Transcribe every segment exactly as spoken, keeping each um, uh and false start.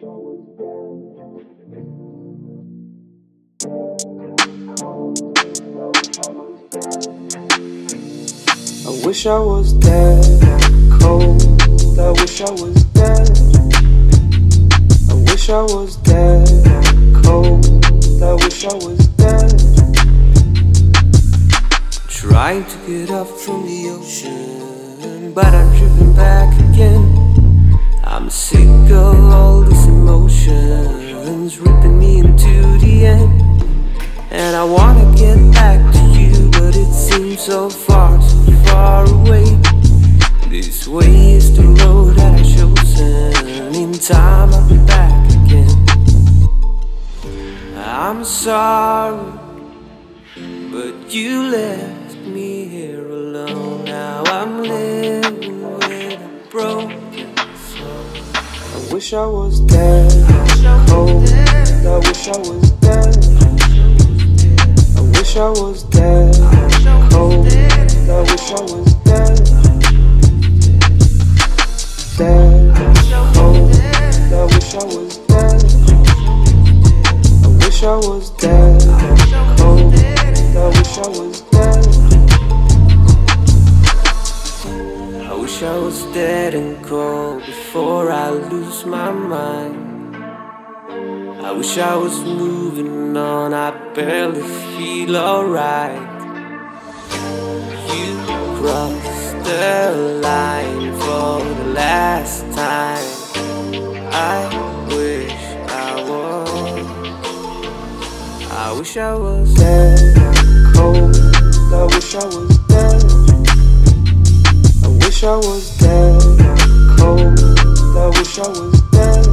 I wish I was dead and cold. I wish I was dead. I wish I was dead and cold. I wish I was dead. Trying to get up from the ocean, but I'm driven back again. I'm sick of all these emotions ripping me into the end. And I wanna get back to you, but it seems so far, so far away. This way is the road that I chose, and in time I'll be back again. I'm sorry, but you left me here alone. Now I'm living with a broken soul. I wish I was dead, cold. I wish I was dead. I wish I was dead, cold. I wish I was dead. Dead, cold. I wish I was dead. I wish I was dead, cold. I wish I was dead. I wish I was dead and cold before I lose my mind. I wish I was moving on, I barely feel alright. You crossed the line for the last time. I wish I was. I wish I was dead. I wish I was dead. I wish I was dead. Cold. I wish I was dead.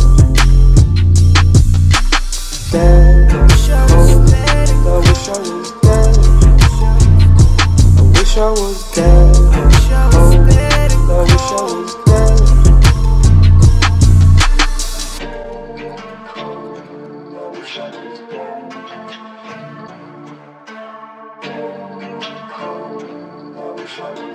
Dead. Cold. I wish I was dead. I wish I was dead. Cold. I wish I was dead. Thank you.